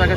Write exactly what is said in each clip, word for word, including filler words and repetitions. Taka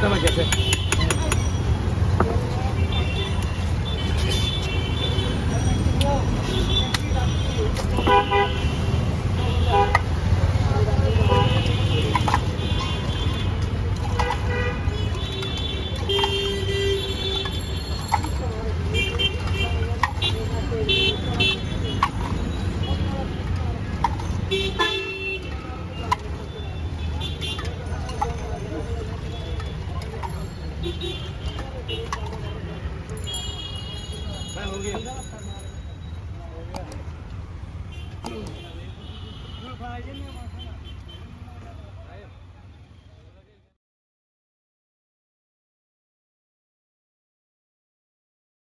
Hãy subscribe cho kênh Ghiền Mì Gõ để không bỏ lỡ những video hấp dẫn.